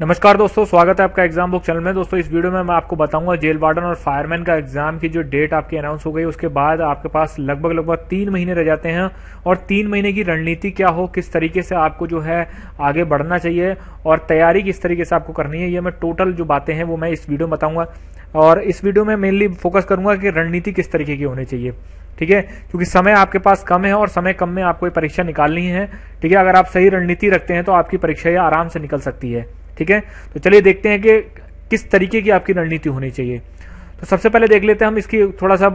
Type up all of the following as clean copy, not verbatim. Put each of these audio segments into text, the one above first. नमस्कार दोस्तों, स्वागत है आपका एग्जाम बुक चैनल में। दोस्तों इस वीडियो में मैं आपको बताऊंगा जेल वार्डन और फायरमैन का एग्जाम की जो डेट आपकी अनाउंस हो गई उसके बाद आपके पास लगभग 3 महीने रह जाते हैं और 3 महीने की रणनीति क्या हो, किस तरीके से आपको जो है आगे बढ़ना चाहिए और तैयारी किस तरीके से आपको करनी है, ये मैं टोटल जो बातें हैं वो मैं इस वीडियो में बताऊंगा। और इस वीडियो में मेनली फोकस करूंगा कि रणनीति किस तरीके की होनी चाहिए, ठीक है, क्योंकि समय आपके पास कम है और समय कम में आपको ये परीक्षा निकालनी है, ठीक है। अगर आप सही रणनीति रखते हैं तो आपकी परीक्षा ये आराम से निकल सकती है, ठीक है। तो चलिए देखते हैं कि किस तरीके की आपकी रणनीति होनी चाहिए। तो सबसे पहले देख लेते हैं हम इसकी थोड़ा सा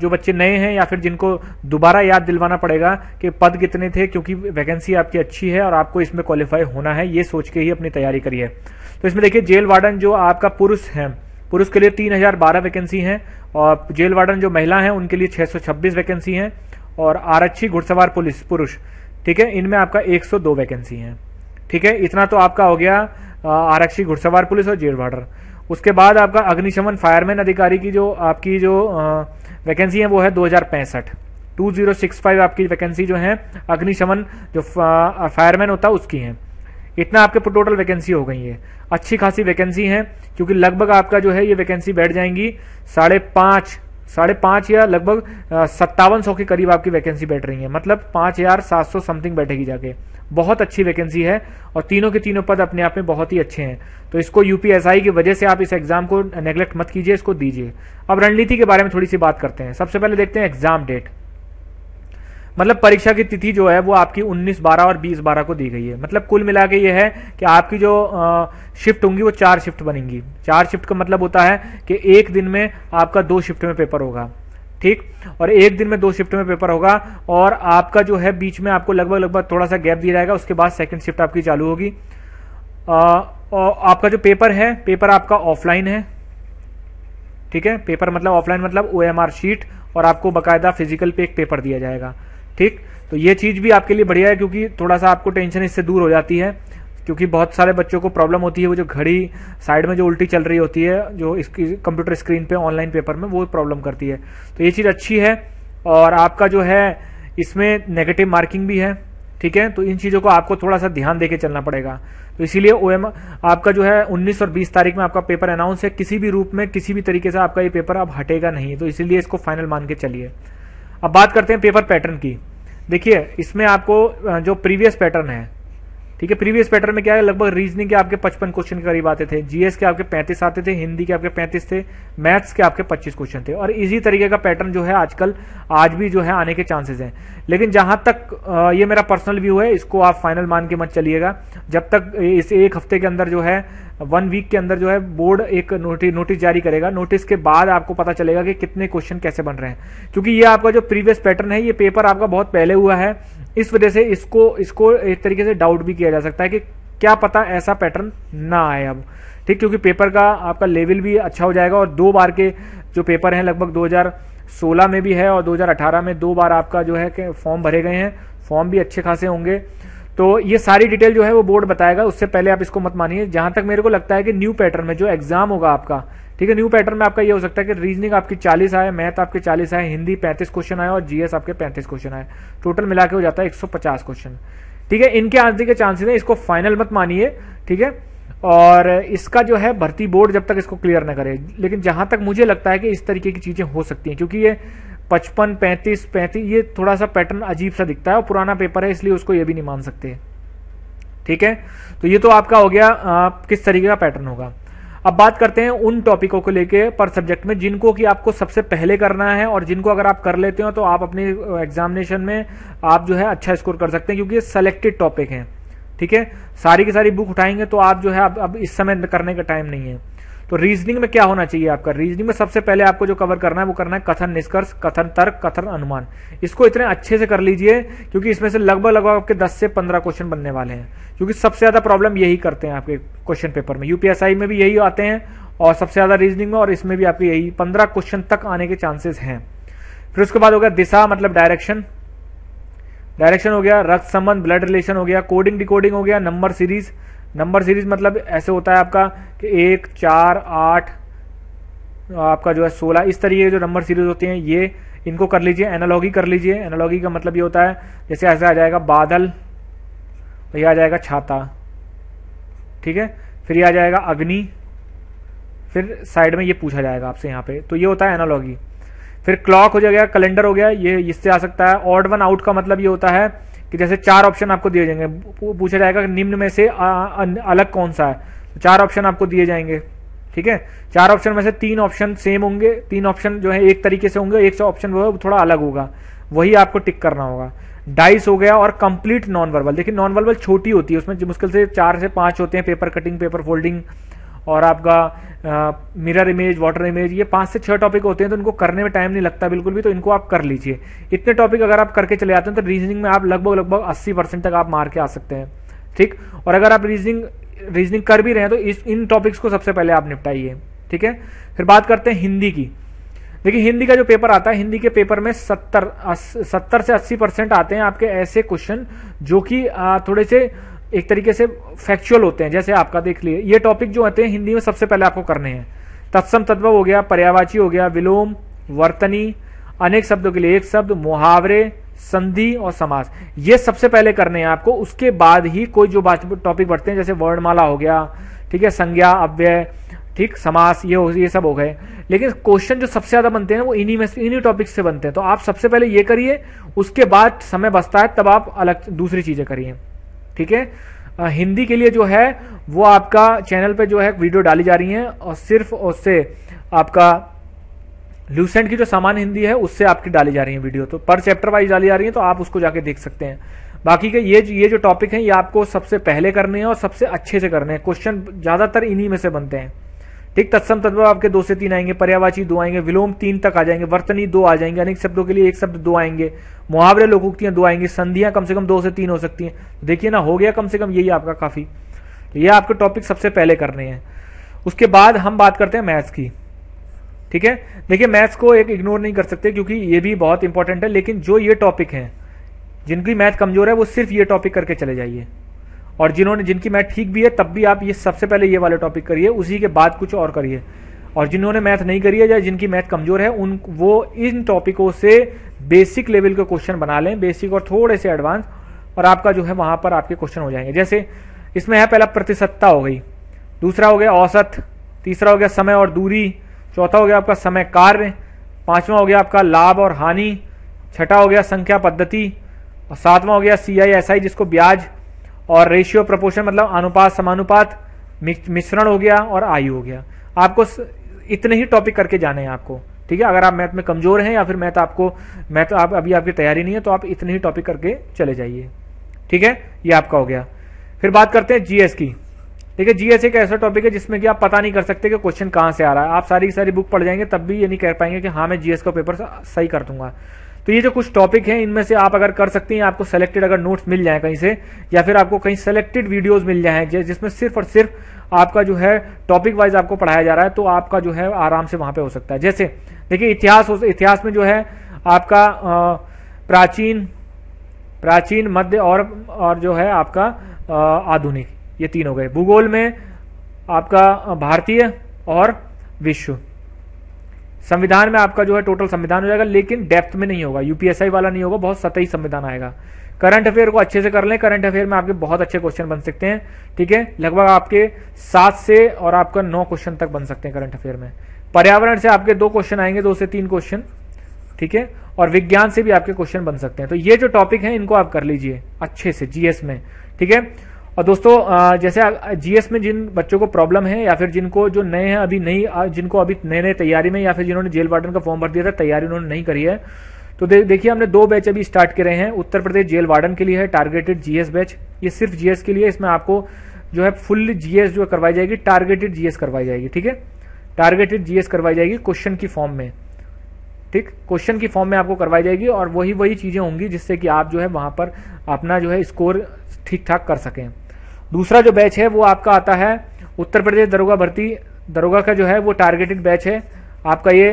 जो बच्चे नए हैं या फिर जिनको दोबारा याद दिलवाना पड़ेगा कि पद कितने थे, क्योंकि वैकेंसी आपकी अच्छी है और आपको इसमें क्वालिफाई होना है, ये सोच के ही अपनी तैयारी करिए। तो इसमें देखिए जेल वार्डन जो आपका पुरुष है, पुरुष के लिए 3012 वैकेंसी हैं और जेल वार्डन जो महिला हैं उनके लिए 626 वैकेंसी हैं और आरक्षी घुड़सवार पुलिस पुरुष, ठीक है, इनमें आपका 102 वैकेंसी हैं, ठीक है। इतना तो आपका हो गया आरक्षी घुड़सवार पुलिस और जेल वार्डन। उसके बाद आपका अग्निशमन फायरमैन अधिकारी की जो आपकी जो वैकेंसी है वो है 2065 आपकी वैकेंसी जो है अग्निशमन जो फायरमैन होता है उसकी है। इतना आपके टोटल वैकेंसी हो गई है, अच्छी खासी वैकेंसी है, क्योंकि लगभग आपका जो है ये वैकेंसी बैठ जाएंगी 5,500 या लगभग 5700 के करीब आपकी वैकेंसी बैठ रही है, मतलब 5700 समथिंग बैठेगी जाके। बहुत अच्छी वैकेंसी है और तीनों के तीनों पद अपने आप में बहुत ही अच्छे हैं। तो इसको यूपीएसआई की वजह से आप इस एग्जाम को नेग्लेक्ट मत कीजिए, इसको दीजिए। अब रणनीति के बारे में थोड़ी सी बात करते हैं। सबसे पहले देखते हैं एग्जाम डेट, मतलब परीक्षा की तिथि जो है वो आपकी 19/12 और 20/12 को दी गई है। मतलब कुल मिला के ये है कि आपकी जो शिफ्ट होंगी वो 4 शिफ्ट बनेंगी। 4 शिफ्ट का मतलब होता है कि एक दिन में आपका 2 शिफ्ट में पेपर होगा, ठीक, और एक दिन में 2 शिफ्ट में पेपर होगा और आपका जो है बीच में आपको लगभग थोड़ा सा गैप दिया जाएगा, उसके बाद सेकेंड शिफ्ट आपकी चालू होगी। और आपका जो पेपर है, पेपर आपका ऑफलाइन है, ठीक है। पेपर मतलब ऑफलाइन मतलब OMR शीट और आपको बाकायदा फिजिकल पे एक पेपर दिया जाएगा, ठीक। तो ये चीज भी आपके लिए बढ़िया है क्योंकि थोड़ा सा आपको टेंशन इससे दूर हो जाती है, क्योंकि बहुत सारे बच्चों को प्रॉब्लम होती है वो जो घड़ी साइड में जो उल्टी चल रही होती है जो इसकी कंप्यूटर स्क्रीन पे ऑनलाइन पेपर में वो प्रॉब्लम करती है। तो ये चीज अच्छी है और आपका जो है इसमें नेगेटिव मार्किंग भी है, ठीक है। तो इन चीजों को आपको थोड़ा सा ध्यान देके चलना पड़ेगा। तो इसीलिए OMR आपका जो है 19 और 20 तारीख में आपका पेपर अनाउंस है, किसी भी रूप में किसी भी तरीके से आपका ये पेपर अब हटेगा नहीं, तो इसीलिए इसको फाइनल मान के चलिए। अब बात करते हैं पेपर पैटर्न की। देखिए इसमें आपको जो प्रीवियस पैटर्न है, ठीक है, प्रीवियस पैटर्न में क्या है, लगभग रीजनिंग के आपके 55 क्वेश्चन के करीब आते थे, जीएस के आपके 35 आते थे, हिंदी के आपके 35 थे, मैथ्स के आपके 25 क्वेश्चन थे और इसी तरीके का पैटर्न जो है आजकल आज भी जो है आने के चांसेस हैं। लेकिन जहां तक ये मेरा पर्सनल व्यू है इसको आप फाइनल मान के मत चलिएगा। जब तक इस एक हफ्ते के अंदर जो है 1 वीक के अंदर जो है बोर्ड एक नोटिस जारी करेगा, नोटिस के बाद आपको पता चलेगा कि कितने क्वेश्चन कैसे बन रहे हैं, क्योंकि ये आपका जो प्रीवियस पैटर्न है ये पेपर आपका बहुत पहले हुआ है, इस वजह से इसको एक तरीके से डाउट भी किया जा सकता है कि क्या पता ऐसा पैटर्न ना आए अब, ठीक, क्योंकि पेपर का आपका लेवल भी अच्छा हो जाएगा और 2 बार के जो पेपर हैं लगभग 2016 में भी है और 2018 में 2 बार आपका जो है फॉर्म भरे गए हैं, फॉर्म भी अच्छे खासे होंगे। तो ये सारी डिटेल जो है वो बोर्ड बताएगा, उससे पहले आप इसको मत मानिए। जहां तक मेरे को लगता है कि न्यू पैटर्न में जो एग्जाम होगा आपका, ठीक है, न्यू पैटर्न में आपका ये हो सकता है कि रीजनिंग आपकी 40 आए, मैथ आपके 40 आए, हिंदी 35 क्वेश्चन आए और जीएस आपके 35 क्वेश्चन आए, टोटल मिला के हो जाता है 150 क्वेश्चन, ठीक है। इनके आने के चांसेस हैं, इसको फाइनल मत मानिए, ठीक है। और इसका जो है भर्ती बोर्ड जब तक इसको क्लियर ना करे, लेकिन जहां तक मुझे लगता है कि इस तरीके की चीजें हो सकती हैं, क्योंकि ये 55, 35, 35 ये थोड़ा सा पैटर्न अजीब सा दिखता है और पुराना पेपर है, इसलिए उसको ये भी नहीं मान सकते, ठीक है। तो ये तो आपका हो गया किस तरीके का पैटर्न होगा। अब बात करते हैं उन टॉपिकों को लेके पर सब्जेक्ट में जिनको कि आपको सबसे पहले करना है और जिनको अगर आप कर लेते हो तो आप अपने एग्जामिनेशन में आप जो है अच्छा स्कोर कर सकते हैं, क्योंकि ये सिलेक्टेड टॉपिक हैं, ठीक है। सारी की सारी बुक उठाएंगे तो आप जो है अब इस समय करने का टाइम नहीं है। तो रीजनिंग में क्या होना चाहिए आपका, रीजनिंग में सबसे पहले आपको जो कवर करना है वो करना है कथन निष्कर्ष, कथन तर्क, कथन अनुमान। इसको इतने अच्छे से कर लीजिए क्योंकि इसमें से लगभग आपके 10 से 15 क्वेश्चन बनने वाले हैं, क्योंकि सबसे ज्यादा प्रॉब्लम यही करते हैं आपके क्वेश्चन पेपर में, यूपीएसआई में भी यही आते हैं और सबसे ज्यादा रीजनिंग में, और इसमें भी आपके यही 15 क्वेश्चन तक आने के चांसेस हैं। फिर उसके बाद हो गया दिशा मतलब डायरेक्शन हो गया, रक्त संबंध ब्लड रिलेशन हो गया, कोडिंग डिकोडिंग हो गया, नंबर सीरीज मतलब ऐसे होता है आपका कि 1, 4, 8 आपका जो है 16, इस तरीके जो नंबर सीरीज होती हैं ये इनको कर लीजिए। एनालॉगी कर लीजिए, एनालॉगी का मतलब ये होता है जैसे ऐसा आ जाएगा बादल, ये आ जाएगा छाता, ठीक है। फिर ये आ जाएगा अग्नि, फिर साइड में ये पूछा जाएगा आपसे यहाँ पे, तो ये होता है एनालॉगी। फिर क्लॉक हो जाएगा, कैलेंडर हो गया, ये इससे आ सकता है। ऑड वन आउट का मतलब ये होता है कि जैसे चार ऑप्शन आपको दिए जाएंगे, पूछा जाएगा कि निम्न में से अलग कौन सा है, तो चार ऑप्शन आपको दिए जाएंगे, ठीक है। चार ऑप्शन में से तीन ऑप्शन सेम होंगे, तीन ऑप्शन जो है एक तरीके से होंगे, एक ऑप्शन वो है थोड़ा अलग होगा, वही आपको टिक करना होगा। डाइस हो गया और कंप्लीट नॉन वर्बल। देखिए नॉन वर्बल छोटी होती है, उसमें मुश्किल से 4 से 5 होते हैं, पेपर कटिंग, पेपर फोल्डिंग और आपका मिरर इमेज, वाटर इमेज, ये 5 से 6 टॉपिक होते हैं, तो इनको करने में टाइम नहीं लगता बिल्कुल भी, तो इनको आप कर लीजिए। इतने टॉपिक अगर आप करके चले जाते हैं तो रीजनिंग में आप लगभग 80% तक आप मार के आ सकते हैं, ठीक। और अगर आप रीजनिंग कर भी रहे हैं तो इन टॉपिक्स को सबसे पहले आप निपटाइए, ठीक है। फिर बात करते हैं हिंदी की। देखिए हिंदी का जो पेपर आता है, हिंदी के पेपर में 70 से 80% आते हैं आपके ऐसे क्वेश्चन जो कि थोड़े से एक तरीके से फैक्चुअल होते हैं। जैसे आपका देख लिए ये टॉपिक जो होते हैं हिंदी में सबसे पहले आपको करने हैं। तत्सम तद्भव हो गया, पर्यायवाची हो गया, विलोम, वर्तनी, अनेक शब्दों के लिए एक शब्द, मुहावरे, संधि और समास, ये सबसे पहले करने हैं आपको। उसके बाद ही कोई जो टॉपिक बढ़ते हैं, जैसे वर्णमाला हो गया, ठीक है, संज्ञा, अव्यय, ठीक, समास, ये सब हो गए। लेकिन क्वेश्चन जो सबसे ज्यादा बनते हैं वो इन्हीं टॉपिक से बनते हैं, तो आप सबसे पहले ये करिए, उसके बाद समय बचता है तब आप अलग दूसरी चीजें करिए, ठीक है। हिंदी के लिए जो है वो आपका चैनल पे जो है वीडियो डाली जा रही है, और सिर्फ उससे आपका ल्यूसेंट की जो सामान्य हिंदी है उससे आपकी डाली जा रही है वीडियो, तो पर चैप्टर वाइज डाली जा रही है, तो आप उसको जाके देख सकते हैं। बाकी के ये जो टॉपिक हैं ये आपको सबसे पहले करने हैं और सबसे अच्छे से करने हैं, क्वेश्चन ज्यादातर इन्हीं में से बनते हैं, ठीक। तत्सम तद्भव आपके 2 से 3 आएंगे, पर्यायवाची 2 आएंगे, विलोम 3 तक आ जाएंगे, वर्तनी 2 आ जाएंगे, अनेक शब्दों के लिए एक शब्द 2 आएंगे, मुहावरे लोकोक्तियां 2 आएंगी, संधियां कम से कम 2 से 3 हो सकती हैं। देखिए ना, हो गया कम से कम यही आपका काफी। तो ये आपके टॉपिक सबसे पहले करने हैं। उसके बाद हम बात करते हैं मैथ्स की, ठीक है। देखिए मैथ्स को एक इग्नोर नहीं कर सकते क्योंकि ये भी बहुत इंपॉर्टेंट है, लेकिन जो ये टॉपिक है, जिनकी मैथ कमजोर है वो सिर्फ ये टॉपिक करके चले जाइए, और जिनकी मैथ ठीक भी है तब भी आप ये सबसे पहले ये वाले टॉपिक करिए, उसी के बाद कुछ और करिए। और जिन्होंने मैथ नहीं करी है या जिनकी मैथ कमजोर है वो इन टॉपिकों से बेसिक लेवल के क्वेश्चन बना लें, बेसिक और थोड़े से एडवांस, और आपका जो है वहां पर आपके क्वेश्चन हो जाएंगे। जैसे इसमें है पहला प्रतिशतता हो गई, दूसरा हो गया औसत, तीसरा हो गया समय और दूरी, चौथा हो गया आपका समय कार्य, पांचवा हो गया आपका लाभ और हानि, छठा हो गया संख्या पद्धति, और सातवां हो गया CISI जिसको ब्याज और रेशियो प्रोपोर्शन मतलब अनुपात समानुपात, मिश्रण हो गया, और आयु हो गया। आपको इतने ही टॉपिक करके जाने हैं आपको, ठीक है। अगर आप मैथ में कमजोर हैं या फिर मैथ आप अभी आपकी तैयारी नहीं है तो आप इतने ही टॉपिक करके चले जाइए, ठीक है। ये आपका हो गया। फिर बात करते हैं जीएस की। ठीक है, जीएस एक ऐसा टॉपिक है जिसमें कि आप पता नहीं कर सकते कि क्वेश्चन कहाँ से आ रहा है। आप सारी की सारी बुक पढ़ जाएंगे तब भी ये नहीं कह पाएंगे कि हाँ मैं जीएस का पेपर सही कर दूंगा। तो ये जो कुछ टॉपिक हैं इनमें से आप अगर कर सकते हैं, आपको सेलेक्टेड अगर नोट्स मिल जाए कहीं से, या फिर आपको कहीं सेलेक्टेड वीडियोस मिल जाए जिसमें सिर्फ और सिर्फ आपका जो है टॉपिक वाइज आपको पढ़ाया जा रहा है, तो आपका जो है आराम से वहां पे हो सकता है। जैसे देखिए इतिहास में जो है आपका प्राचीन मध्य और जो है आपका आधुनिक, ये तीन हो गए। भूगोल में आपका भारतीय और विश्व। संविधान में आपका जो है टोटल संविधान हो जाएगा, लेकिन डेप्थ में नहीं होगा, यूपीएसआई वाला नहीं होगा, बहुत सतही संविधान आएगा। करंट अफेयर को अच्छे से कर लें, करंट अफेयर में आपके बहुत अच्छे क्वेश्चन बन सकते हैं, ठीक है। लगभग आपके 7 से और आपका 9 क्वेश्चन तक बन सकते हैं करंट अफेयर में। पर्यावरण से आपके 2 क्वेश्चन आएंगे, 2 से 3 क्वेश्चन, ठीक है। और विज्ञान से भी आपके क्वेश्चन बन सकते हैं। तो ये जो टॉपिक है इनको आप कर लीजिए अच्छे से जीएस में, ठीक है। और दोस्तों जैसे जीएस में जिन बच्चों को प्रॉब्लम है या फिर जिनको जो नए हैं अभी नहीं, जिनको अभी नए नए तैयारी में, या फिर जिन्होंने जेल वार्डन का फॉर्म भर दिया था तैयारी उन्होंने नहीं करी है, तो देखिए हमने 2 बैच अभी स्टार्ट करे हैं। उत्तर प्रदेश जेल वार्डन के लिए है टारगेटेड जीएस बैच, ये सिर्फ जीएस के लिए। इसमें आपको जो है फुल जीएस जो करवाई जाएगी, टारगेटेड जीएस करवाई जाएगी, ठीक है। टारगेटेड जीएस करवाई जाएगी क्वेश्चन की फॉर्म में, ठीक, क्वेश्चन की फॉर्म में आपको करवाई जाएगी, और वही चीजें होंगी जिससे कि आप जो है वहां पर अपना जो है स्कोर ठीक ठाक कर सकें। दूसरा जो बैच है वो आपका आता है उत्तर प्रदेश दरोगा भर्ती, दरोगा का जो है वो टारगेटेड बैच है आपका। ये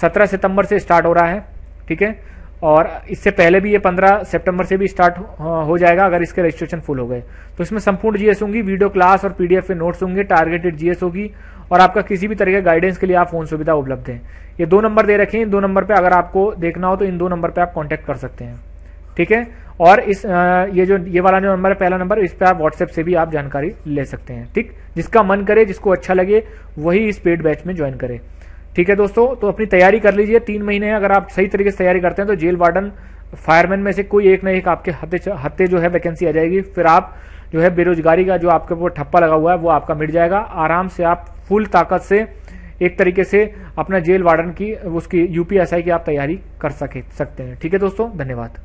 17 सितंबर से स्टार्ट हो रहा है, ठीक है। और इससे पहले भी ये 15 सितंबर से भी स्टार्ट हो जाएगा अगर इसके रजिस्ट्रेशन फुल हो गए। तो इसमें संपूर्ण जीएस होंगी, वीडियो क्लास और पीडीएफ के नोट्स होंगे, टारगेटेड जीएस होगी, और आपका किसी भी तरह के गाइडेंस के लिए आप फोन सुविधा उपलब्ध है। ये 2 नंबर दे रखे हैं, इन 2 नंबर पर अगर आपको देखना हो तो इन 2 नंबर पर आप कॉन्टैक्ट कर सकते हैं, ठीक है। और इस ये जो ये वाला जो नंबर है पहला नंबर, इस पर आप व्हाट्सएप से भी आप जानकारी ले सकते हैं। ठीक, जिसका मन करे, जिसको अच्छा लगे वही इस पेड बैच में ज्वाइन करे। ठीक है दोस्तों, तो अपनी तैयारी कर लीजिए। 3 महीने अगर आप सही तरीके से तैयारी करते हैं तो जेल वार्डन, फायरमैन में से कोई एक ना एक आपके हत्ते जो है वैकेंसी आ जाएगी। फिर आप जो है बेरोजगारी का जो आपके ऊपर ठप्पा लगा हुआ है वो आपका मिट जाएगा। आराम से आप फुल ताकत से एक तरीके से अपना जेल वार्डन की, उसकी यूपीएसआई की आप तैयारी कर सकते हैं। ठीक है दोस्तों, धन्यवाद।